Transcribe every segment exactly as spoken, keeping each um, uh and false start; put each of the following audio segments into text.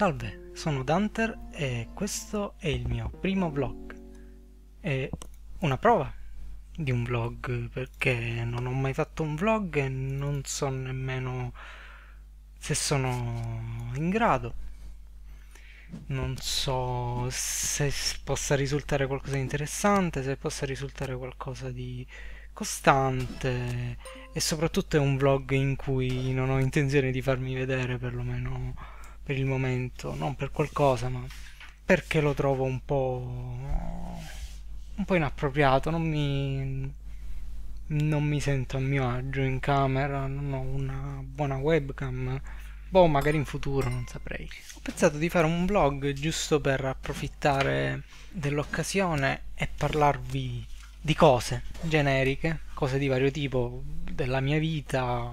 Salve, sono Dunther e questo è il mio primo vlog. È una prova di un vlog perché non ho mai fatto un vlog e non so nemmeno se sono in grado. Non so se possa risultare qualcosa di interessante, se possa risultare qualcosa di costante, e soprattutto è un vlog in cui non ho intenzione di farmi vedere, perlomeno per il momento, non per qualcosa, ma perché lo trovo un po' un po' inappropriato. Non mi non mi sento a mio agio in camera, non ho una buona webcam. Boh, magari in futuro, non saprei. Ho pensato di fare un vlog giusto per approfittare dell'occasione e parlarvi di cose generiche, cose di vario tipo, della mia vita,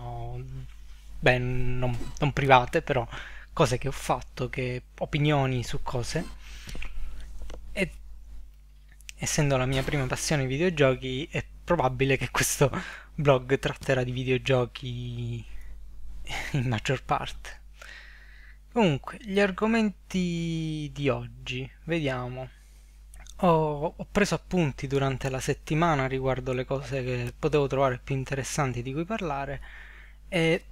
beh, non, non private, però cose che ho fatto, che opinioni su cose. E essendo la mia prima passione i videogiochi, è probabile che questo vlog tratterà di videogiochi in maggior parte. Comunque, gli argomenti di oggi, vediamo. Ho, ho preso appunti durante la settimana riguardo le cose che potevo trovare più interessanti di cui parlare, e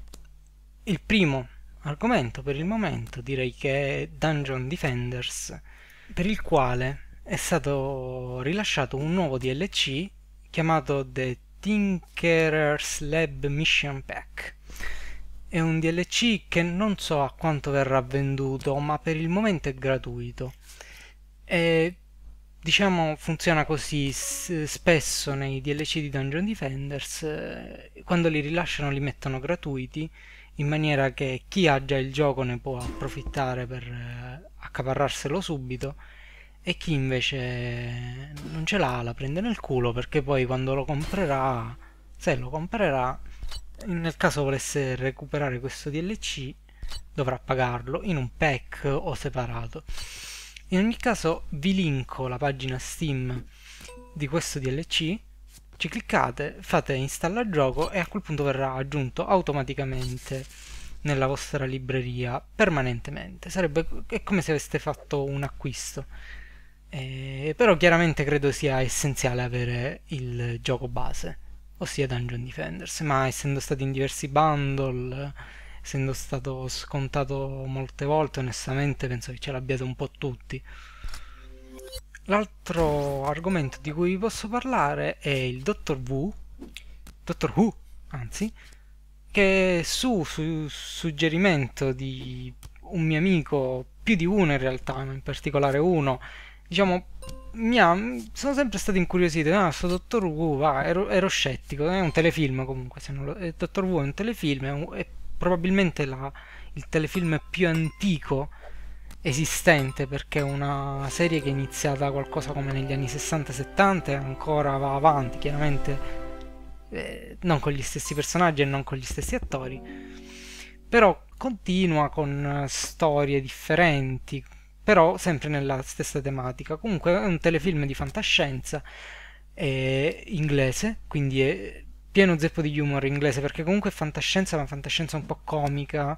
il primo argomento per il momento direi che è Dungeon Defenders, per il quale è stato rilasciato un nuovo D L C chiamato The Tinkerer's Lab Mission Pack. È un D L C che non so a quanto verrà venduto, ma per il momento è gratuito. E diciamo funziona così spesso nei D L C di Dungeon Defenders: quando li rilasciano li mettono gratuiti, in maniera che chi ha già il gioco ne può approfittare per accaparrarselo subito, e chi invece non ce l'ha la prende nel culo, perché poi quando lo comprerà, se lo comprerà, nel caso volesse recuperare questo D L C, dovrà pagarlo in un pack o separato. In ogni caso vi linko la pagina Steam di questo D L C, ci cliccate, fate installa gioco e a quel punto verrà aggiunto automaticamente nella vostra libreria permanentemente. Sarebbe è come se aveste fatto un acquisto, eh, però chiaramente credo sia essenziale avere il gioco base, ossia Dungeon Defenders, ma essendo stato in diversi bundle, essendo stato scontato molte volte, onestamente penso che ce l'abbiate un po' tutti. L'altro argomento di cui vi posso parlare è il Doctor Who, Doctor Who, anzi, che su, su suggerimento di un mio amico, più di uno in realtà, ma in particolare uno, diciamo, mi ha, sono sempre stato incuriosito. Ah, sto Doctor Who, va, ero, ero scettico, è un telefilm comunque, se non lo, Doctor Who è un telefilm, è un, è probabilmente la, il telefilm più antico esistente, perché è una serie che è iniziata qualcosa come negli anni sessanta settanta e ancora va avanti, chiaramente eh, non con gli stessi personaggi e non con gli stessi attori, però continua con storie differenti, però sempre nella stessa tematica. Comunque è un telefilm di fantascienza, è inglese, quindi è pieno zeppo di humor inglese, perché comunque è fantascienza, ma fantascienza un po' comica.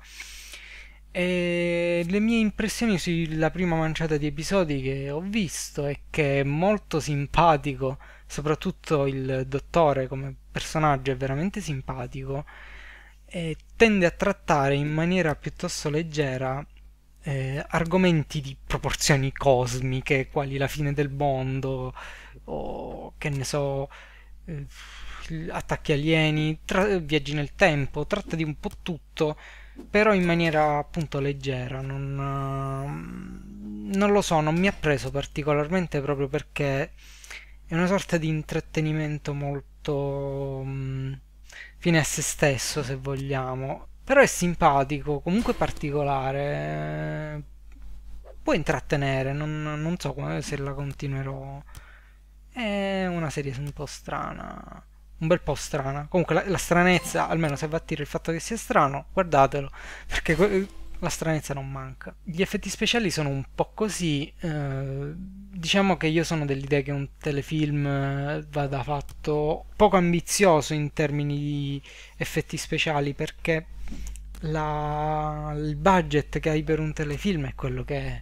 E le mie impressioni sulla prima manciata di episodi che ho visto è che è molto simpatico, soprattutto il dottore come personaggio è veramente simpatico, e tende a trattare in maniera piuttosto leggera eh, argomenti di proporzioni cosmiche, quali la fine del mondo o che ne so, eh, attacchi alieni, viaggi nel tempo, tratta di un po' tutto, però in maniera appunto leggera. Non, non lo so, non mi ha preso particolarmente, proprio perché è una sorta di intrattenimento molto mh, fine a se stesso, se vogliamo, però è simpatico, comunque particolare, può intrattenere. non, non so se la continuerò, è una serie un po' strana, un bel po' strana. Comunque la, la stranezza, almeno se va a dire il fatto che sia strano, guardatelo, perché la stranezza non manca. Gli effetti speciali sono un po' così, eh, diciamo che io sono dell'idea che un telefilm vada fatto poco ambizioso in termini di effetti speciali, perché la, il budget che hai per un telefilm è quello che è.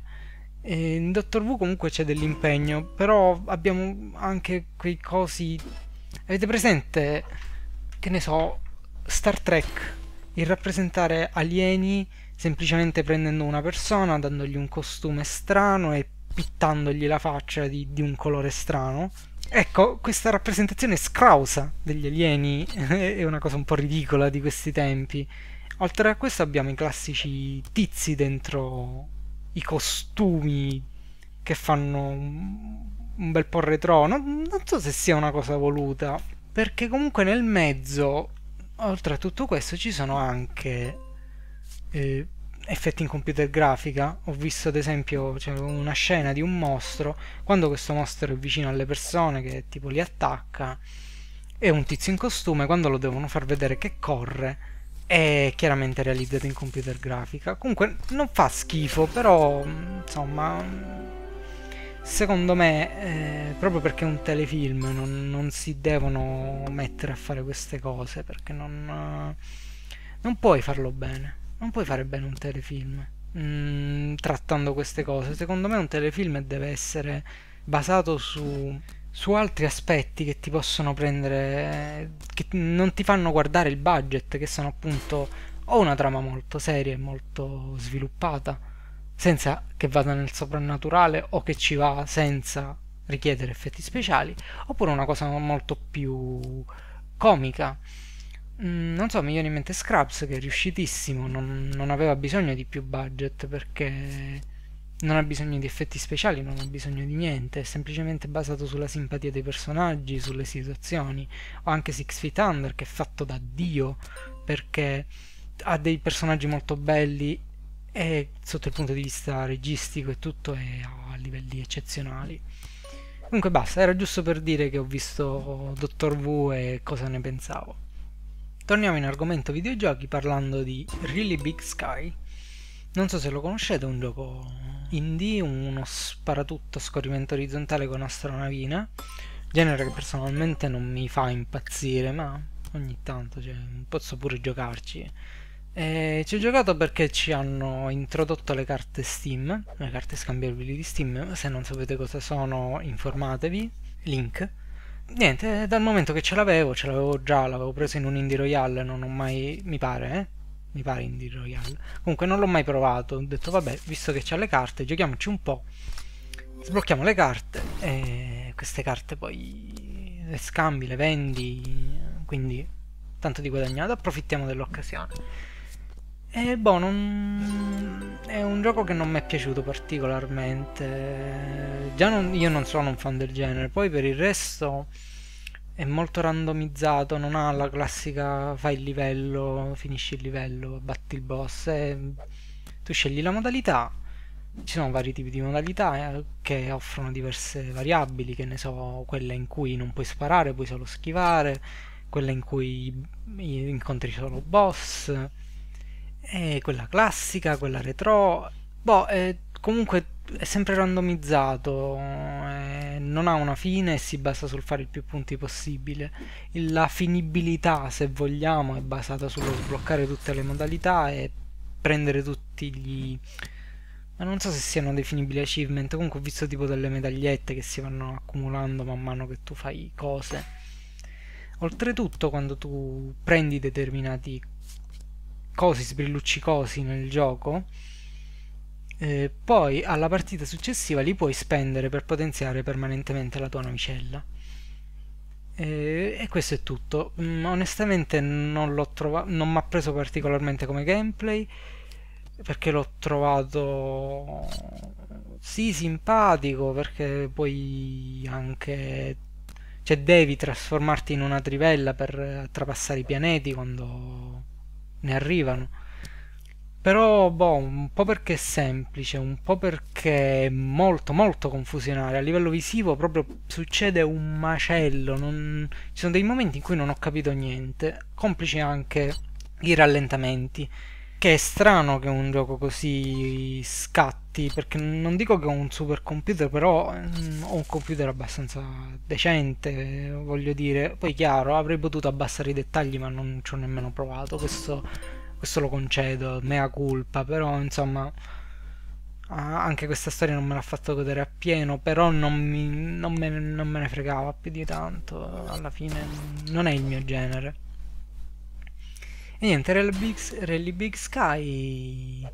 E in Doctor Who comunque c'è dell'impegno, però abbiamo anche quei cosi. Avete presente, che ne so, Star Trek, il rappresentare alieni semplicemente prendendo una persona, dandogli un costume strano e pittandogli la faccia di, di un colore strano? Ecco, questa rappresentazione scrausa degli alieni è una cosa un po' ridicola di questi tempi. Oltre a questo abbiamo i classici tizi dentro i costumi che fanno un bel po' retro. Non, non so se sia una cosa voluta, perché comunque nel mezzo, oltre a tutto questo, ci sono anche eh, effetti in computer grafica. Ho visto ad esempio, cioè, una scena di un mostro, quando questo mostro è vicino alle persone che tipo li attacca, e un tizio in costume, quando lo devono far vedere che corre, è chiaramente realizzato in computer grafica. Comunque non fa schifo, però insomma, secondo me eh, proprio perché è un telefilm non, non si devono mettere a fare queste cose, perché non, non puoi farlo bene. Non puoi fare bene un telefilm mm, trattando queste cose. Secondo me un telefilm deve essere basato su, su altri aspetti che ti possono prendere, che non ti fanno guardare il budget, che sono appunto o una trama molto seria e molto sviluppata, senza che vada nel soprannaturale, o che ci va senza richiedere effetti speciali, oppure una cosa molto più comica. Mm, non so, mi viene in mente Scrubs, che è riuscitissimo, non, non aveva bisogno di più budget, perché non ha bisogno di effetti speciali, non ha bisogno di niente, è semplicemente basato sulla simpatia dei personaggi, sulle situazioni. O anche Six Feet Under, che è fatto da Dio, perché ha dei personaggi molto belli e sotto il punto di vista registico e tutto è a livelli eccezionali. Comunque basta, era giusto per dire che ho visto Doctor Who e cosa ne pensavo. Torniamo in argomento videogiochi parlando di Really Big Sky. Non so se lo conoscete, è un gioco indie, uno sparatutto scorrimento orizzontale con astronavina, genere che personalmente non mi fa impazzire, ma ogni tanto, cioè, posso pure giocarci. E ci ho giocato perché ci hanno introdotto le carte Steam, le carte scambiabili di Steam. Se non sapete cosa sono, informatevi, link. Niente, dal momento che ce l'avevo, ce l'avevo già, l'avevo preso in un Indie Royale, non ho mai, mi pare, eh? Mi pare Indie Royale. Comunque non l'ho mai provato, ho detto vabbè, visto che c'ha le carte, giochiamoci un po'. Sblocchiamo le carte e queste carte poi le scambi, le vendi, quindi tanto di guadagnato, approfittiamo dell'occasione. E boh, non... è un gioco che non mi è piaciuto particolarmente. Già non... io non sono un fan del genere, poi per il resto è molto randomizzato, non ha la classica fai il livello, finisci il livello, batti il boss. E tu scegli la modalità, ci sono vari tipi di modalità eh, che offrono diverse variabili, che ne so, quella in cui non puoi sparare, puoi solo schivare, quella in cui incontri solo boss, e quella classica, quella retro. Boh, eh, comunque è sempre randomizzato, eh, non ha una fine e si basa sul fare il più punti possibile. La finibilità, se vogliamo, è basata sullo sbloccare tutte le modalità e prendere tutti gli... ma non so se siano definibili achievement, comunque ho visto tipo delle medagliette che si vanno accumulando man mano che tu fai cose. Oltretutto, quando tu prendi determinati cosi, sbrilluccicosi nel gioco, Eh, poi alla partita successiva li puoi spendere per potenziare permanentemente la tua navicella. Eh, e questo è tutto. Mm, onestamente non l'ho trovato, non mi ha preso particolarmente come gameplay, perché l'ho trovato sì simpatico, perché poi anche, cioè, devi trasformarti in una trivella per trapassare i pianeti quando ne arrivano. Però, boh, un po' perché è semplice, un po' perché è molto, molto confusionario. A livello visivo proprio succede un macello. Non... ci sono dei momenti in cui non ho capito niente, complici anche i rallentamenti. Che è strano che un gioco così scatti, perché non dico che ho un super computer, però mh, ho un computer abbastanza decente, voglio dire. Poi chiaro, avrei potuto abbassare i dettagli, ma non ci ho nemmeno provato. Questo... questo lo concedo, mea culpa, però insomma anche questa storia non me l'ha fatto godere appieno, però non, mi, non, me, non me ne fregava più di tanto, alla fine non è il mio genere. E niente, Really Big, Really Big Sky,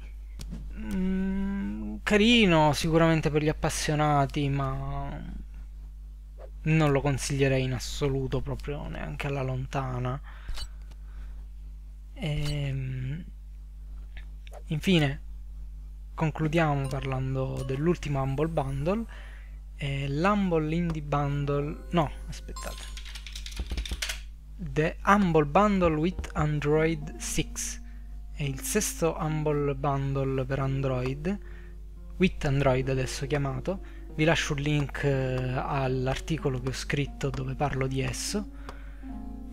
mm, carino sicuramente per gli appassionati, ma non lo consiglierei in assoluto, proprio neanche alla lontana. E infine concludiamo parlando dell'ultimo Humble Bundle, eh, l'Humble Indie Bundle, no aspettate, The Humble Bundle with Android six, è il sesto Humble Bundle per Android, with Android adesso chiamato. Vi lascio un link all'articolo che ho scritto dove parlo di esso.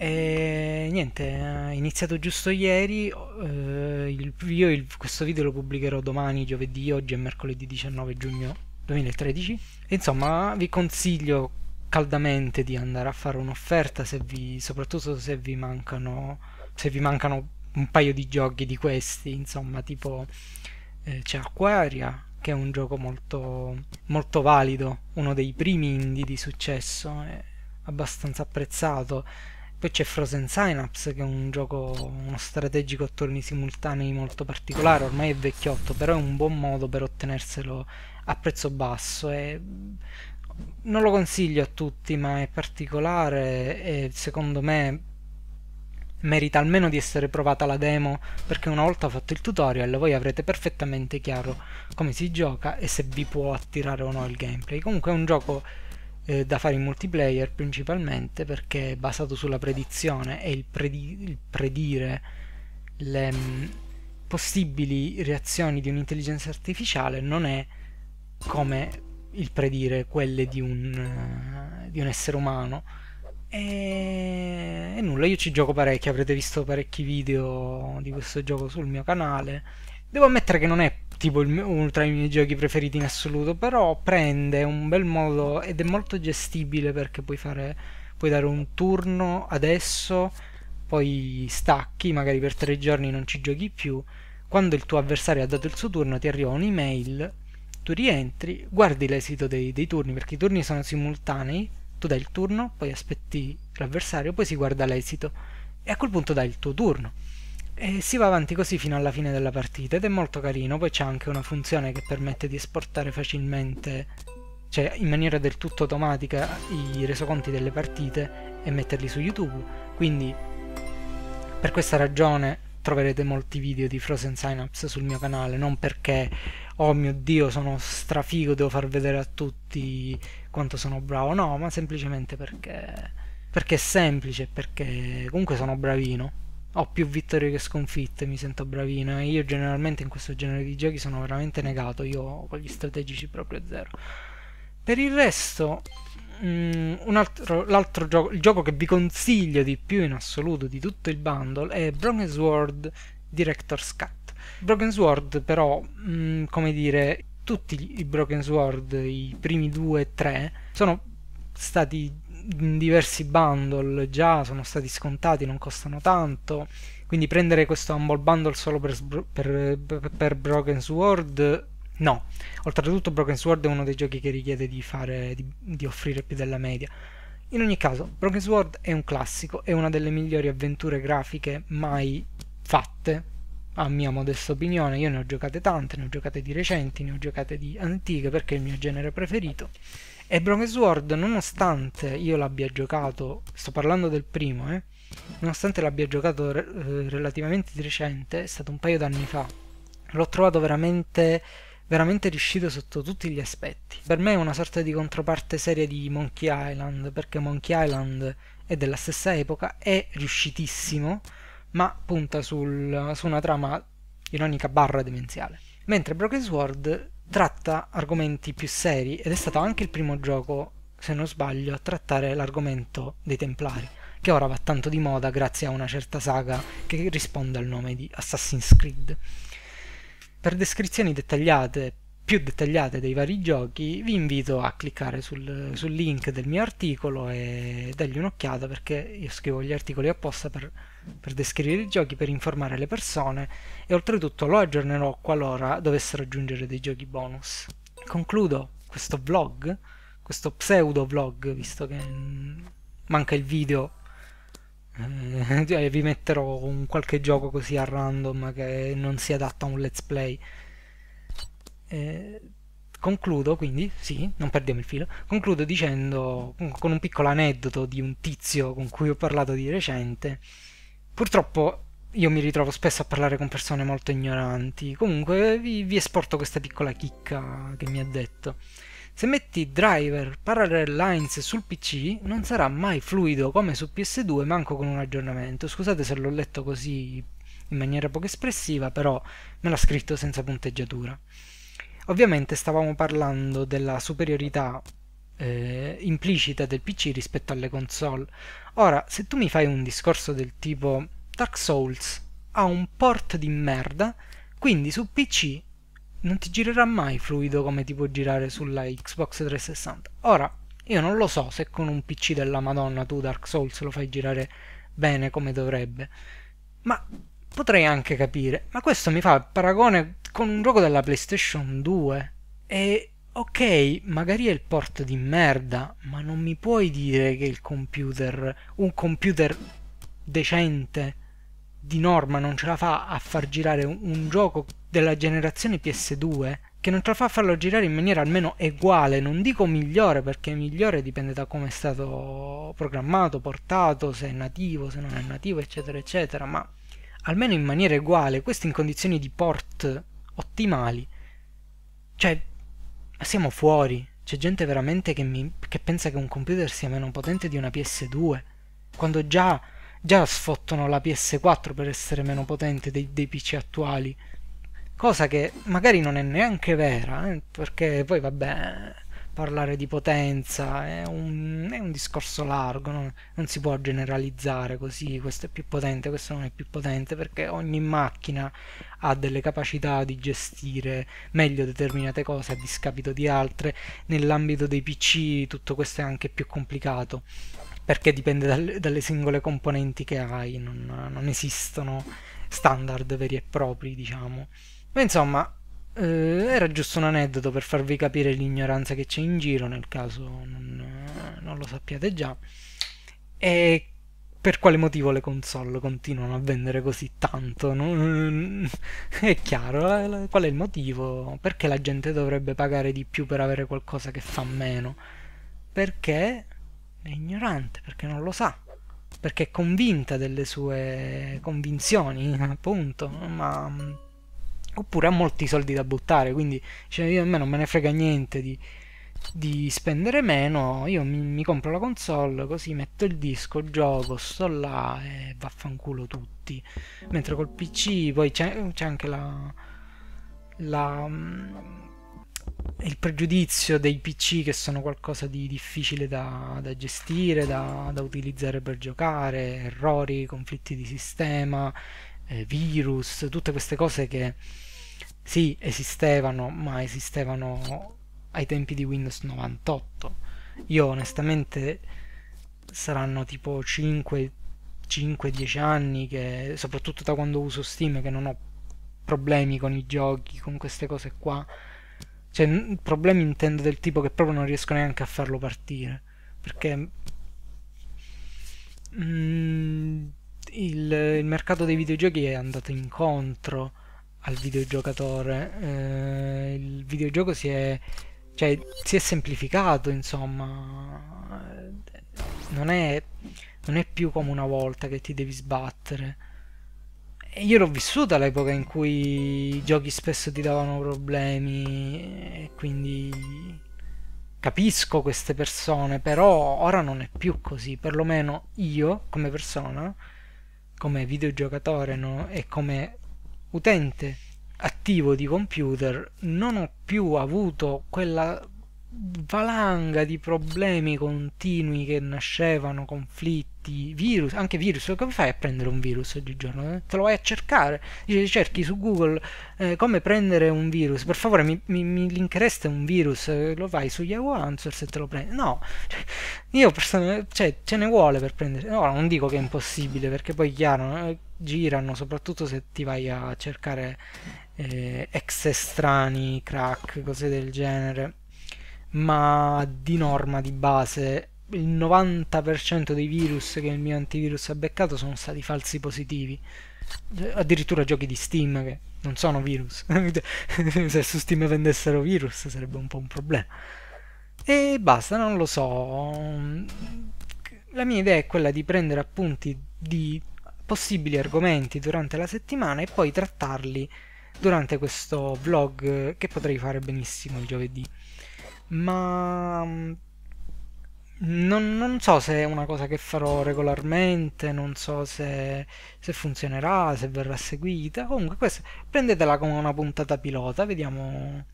E niente, è iniziato giusto ieri, eh, il, io il, questo video lo pubblicherò domani, giovedì, oggi è mercoledì diciannove giugno duemilatredici. E insomma vi consiglio caldamente di andare a fare un'offerta, se vi, soprattutto se vi mancano se vi mancano un paio di giochi di questi, insomma, tipo eh, c'è Aquaria, che è un gioco molto, molto valido, uno dei primi indie di successo, è abbastanza apprezzato. Poi c'è Frozen Synapse, che è un gioco, uno strategico a turni simultanei molto particolare, ormai è vecchiotto, però è un buon modo per ottenerselo a prezzo basso. E non lo consiglio a tutti, ma è particolare e secondo me merita almeno di essere provata la demo, perché una volta fatto il tutorial voi avrete perfettamente chiaro come si gioca e se vi può attirare o no il gameplay. Comunque è un gioco eh, da fare in multiplayer principalmente, perché è basato sulla predizione e il, predi il predire le mh, possibili reazioni di un'intelligenza artificiale non è come il predire quelle di un, uh, di un essere umano. E... e nulla, io ci gioco parecchio, avrete visto parecchi video di questo gioco sul mio canale. Devo ammettere che non è tipo il mio, uno tra i miei giochi preferiti in assoluto, però prende un bel modo ed è molto gestibile, perché puoi fare, puoi dare un turno adesso, poi stacchi, magari per tre giorni non ci giochi più, quando il tuo avversario ha dato il suo turno ti arriva un'email, tu rientri, guardi l'esito dei, dei turni, perché i turni sono simultanei. Tu dai il turno, poi aspetti l'avversario, poi si guarda l'esito e a quel punto dai il tuo turno, e si va avanti così fino alla fine della partita, ed è molto carino. Poi c'è anche una funzione che permette di esportare facilmente, cioè in maniera del tutto automatica, i resoconti delle partite e metterli su YouTube, quindi per questa ragione troverete molti video di Frozen Synapse sul mio canale, non perché oh mio dio sono strafigo, devo far vedere a tutti quanto sono bravo, no, ma semplicemente perché perché è semplice, perché comunque sono bravino, ho più vittorie che sconfitte, mi sento bravino, e io generalmente in questo genere di giochi sono veramente negato, io con gli strategici proprio zero. Per il resto l'altro gioco, il gioco che vi consiglio di più in assoluto di tutto il bundle, è Broken Sword Director's Cut. Broken Sword però, mh, come dire, tutti i Broken Sword, i primi due e tre, sono stati in diversi bundle già, sono stati scontati, non costano tanto, quindi prendere questo Humble Bundle solo per, per, per Broken Sword, no. Oltretutto Broken Sword è uno dei giochi che richiede di, fare, di, di offrire più della media. In ogni caso, Broken Sword è un classico, è una delle migliori avventure grafiche mai fatte, a mia modesta opinione. Io ne ho giocate tante, ne ho giocate di recenti, ne ho giocate di antiche, perché è il mio genere preferito. E Broken Sword, nonostante io l'abbia giocato, sto parlando del primo, eh, nonostante l'abbia giocato re relativamente di recente, è stato un paio d'anni fa, l'ho trovato veramente, veramente riuscito sotto tutti gli aspetti. Per me è una sorta di controparte seria di Monkey Island, perché Monkey Island è della stessa epoca, è riuscitissimo, ma punta sul, su una trama ironica barra demenziale, mentre Broken Sword tratta argomenti più seri, ed è stato anche il primo gioco, se non sbaglio, a trattare l'argomento dei Templari, che ora va tanto di moda grazie a una certa saga che risponde al nome di Assassin's Creed. Per descrizioni dettagliate, più dettagliate dei vari giochi, vi invito a cliccare sul, sul link del mio articolo e dargli un'occhiata, perché io scrivo gli articoli apposta per, per descrivere i giochi, per informare le persone, e oltretutto lo aggiornerò qualora dovessero aggiungere dei giochi bonus. Concludo questo vlog, questo pseudo vlog, visto che manca il video. Eh, vi metterò un qualche gioco così a random che non si adatta a un let's play. Eh, concludo quindi, sì, non perdiamo il filo, concludo dicendo con un piccolo aneddoto di un tizio con cui ho parlato di recente. Purtroppo io mi ritrovo spesso a parlare con persone molto ignoranti, comunque vi, vi esporto questa piccola chicca che mi ha detto: se metti Driver Parallel Lines sul P C non sarà mai fluido come su P S due, manco con un aggiornamento. Scusate se l'ho letto così in maniera poco espressiva, però me l'ha scritto senza punteggiatura. Ovviamente stavamo parlando della superiorità eh, implicita del P C rispetto alle console. Ora, se tu mi fai un discorso del tipo Dark Souls ha un port di merda, quindi su P C non ti girerà mai fluido come ti può girare sulla Xbox trecentosessanta. Ora, io non lo so se con un P C della Madonna tu Dark Souls lo fai girare bene come dovrebbe, ma potrei anche capire. Ma questo mi fa il paragone con un gioco della PlayStation due, e ok, magari è il port di merda, ma non mi puoi dire che il computer, un computer decente di norma, non ce la fa a far girare un, un gioco della generazione P S due, che non ce la fa a farlo girare in maniera almeno uguale, non dico migliore, perché migliore dipende da come è stato programmato, portato, se è nativo, se non è nativo, eccetera eccetera, ma almeno in maniera uguale, questo in condizioni di port ottimali. Cioè, siamo fuori. C'è gente veramente che, mi, che pensa che un computer sia meno potente di una P S due, quando già, già sfottono la P S quattro per essere meno potente dei, dei P C attuali, cosa che magari non è neanche vera, eh, perché poi vabbè, parlare di potenza è un, è un discorso largo, no? Non si può generalizzare così, questo è più potente, questo non è più potente, perché ogni macchina ha delle capacità di gestire meglio determinate cose a discapito di altre. Nell'ambito dei P C tutto questo è anche più complicato, perché dipende dal, dalle singole componenti che hai, non, non esistono standard veri e propri, diciamo. Ma insomma, era giusto un aneddoto per farvi capire l'ignoranza che c'è in giro, nel caso non, non lo sappiate già, e per quale motivo le console continuano a vendere così tanto. Non è chiaro qual è il motivo, perché la gente dovrebbe pagare di più per avere qualcosa che fa meno, perché è ignorante, perché non lo sa, perché è convinta delle sue convinzioni, appunto, ma oppure ha molti soldi da buttare, quindi cioè, a me non me ne frega niente di, di spendere meno, io mi, mi compro la console, così metto il disco, gioco, sto là e vaffanculo tutti. Mentre col P C poi c'è anche la, la, il pregiudizio dei P C che sono qualcosa di difficile da, da gestire, da, da utilizzare per giocare, errori, conflitti di sistema, eh, virus, tutte queste cose che sì, esistevano, ma esistevano ai tempi di Windows novantotto. Io onestamente saranno tipo cinque dieci anni che, soprattutto da quando uso Steam, che non ho problemi con i giochi, con queste cose qua. Cioè, problemi intendo del tipo che proprio non riesco neanche a farlo partire, perché mm, il, il mercato dei videogiochi è andato incontro al videogiocatore, eh, il videogioco si è, cioè, si è semplificato, insomma, non è, non è più come una volta che ti devi sbattere. E io l'ho vissuta l'epoca in cui i giochi spesso ti davano problemi, e quindi capisco queste persone, però ora non è più così, perlomeno io come persona, come videogiocatore, no? E come utente attivo di computer non ho più avuto quella valanga di problemi continui che nascevano, conflitti, virus, anche virus. Come fai a prendere un virus oggigiorno? Eh? Te lo vai a cercare, dice, cerchi su Google eh, come prendere un virus, per favore mi, mi, mi linkereste un virus, lo vai su Yahoo Answers e te lo prendi. No, io personalmente, cioè, ce ne vuole per prendere, no, non dico che è impossibile, perché poi chiaro, eh, girano, soprattutto se ti vai a cercare eh, ex estranei, crack, cose del genere. Ma di norma, di base, il novanta per cento dei virus che il mio antivirus ha beccato sono stati falsi positivi. Addirittura giochi di Steam che non sono virus. Se su Steam vendessero virus sarebbe un po' un problema. E basta, non lo so. La mia idea è quella di prendere appunti di possibili argomenti durante la settimana e poi trattarli durante questo vlog, che potrei fare benissimo il giovedì. Ma non, non so se è una cosa che farò regolarmente, non so se, se funzionerà, se verrà seguita. Comunque questa, prendetela come una puntata pilota, vediamo,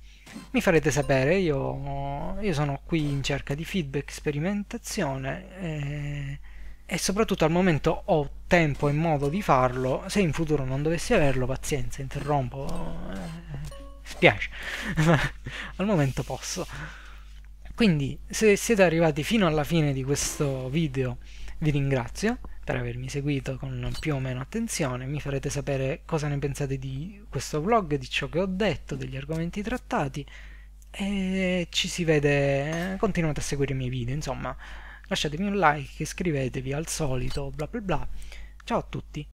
mi farete sapere. Io, io sono qui in cerca di feedback, sperimentazione e, e soprattutto al momento ho tempo e modo di farlo. Se in futuro non dovessi averlo, pazienza, interrompo, spiace, ma al momento posso. Quindi se siete arrivati fino alla fine di questo video vi ringrazio per avermi seguito con più o meno attenzione. Mi farete sapere cosa ne pensate di questo vlog, di ciò che ho detto, degli argomenti trattati, e ci si vede. Continuate a seguire i miei video, insomma, lasciatemi un like, iscrivetevi al solito, bla bla bla. Ciao a tutti.